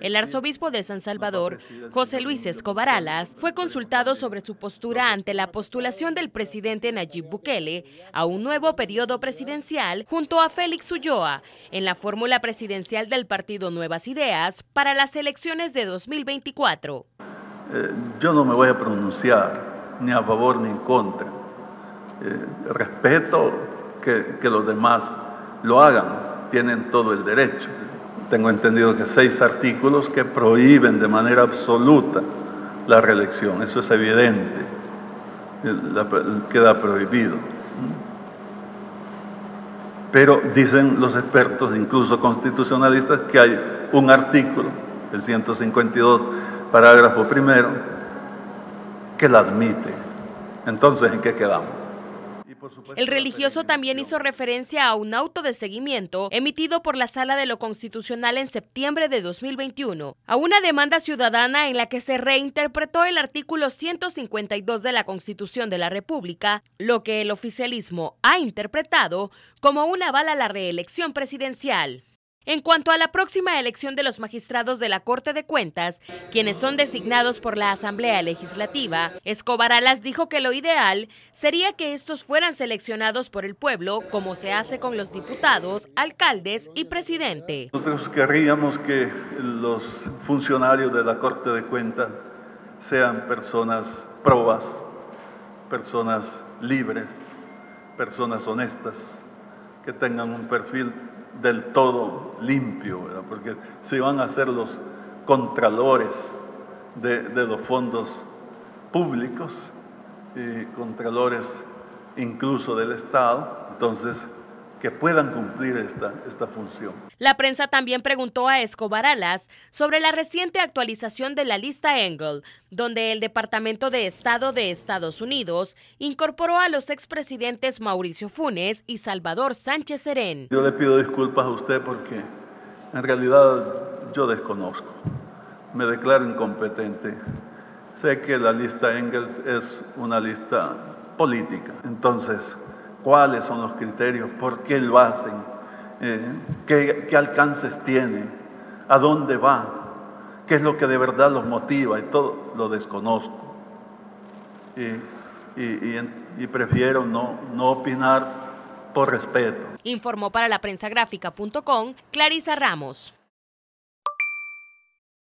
El arzobispo de San Salvador, José Luis Escobar Alas, fue consultado sobre su postura ante la postulación del presidente Nayib Bukele a un nuevo periodo presidencial junto a Félix Ulloa en la fórmula presidencial del partido Nuevas Ideas para las elecciones de 2024. Yo no me voy a pronunciar ni a favor ni en contra. Respeto que los demás lo hagan, tienen todo el derecho. Tengo entendido que 6 artículos que prohíben de manera absoluta la reelección, eso es evidente, queda prohibido. Pero dicen los expertos, incluso constitucionalistas, que hay un artículo, el 152, parágrafo primero, que la admite. Entonces, ¿en qué quedamos? El religioso también hizo referencia a un auto de seguimiento emitido por la Sala de lo Constitucional en septiembre de 2021, a una demanda ciudadana en la que se reinterpretó el artículo 152 de la Constitución de la República, lo que el oficialismo ha interpretado como un aval a la reelección presidencial. En cuanto a la próxima elección de los magistrados de la Corte de Cuentas, quienes son designados por la Asamblea Legislativa, Escobar Alas dijo que lo ideal sería que estos fueran seleccionados por el pueblo, como se hace con los diputados, alcaldes y presidente. Nosotros querríamos que los funcionarios de la Corte de Cuentas sean personas probas, personas libres, personas honestas, que tengan un perfil del todo limpio, ¿verdad? Porque se van a hacer los contralores de los fondos públicos y contralores incluso del Estado, entonces que puedan cumplir esta función. La prensa también preguntó a Escobar Alas sobre la reciente actualización de la lista Engel, donde el Departamento de Estado de Estados Unidos incorporó a los expresidentes Mauricio Funes y Salvador Sánchez Serén. Yo le pido disculpas a usted porque en realidad yo desconozco, me declaro incompetente. Sé que la lista Engel es una lista política, entonces, ¿cuáles son los criterios? ¿Por qué lo hacen? ¿Qué alcances tiene? ¿A dónde va? ¿Qué es lo que de verdad los motiva? Y todo lo desconozco. Y prefiero no opinar por respeto. Informó para laprensagrafica.com Clarisa Ramos.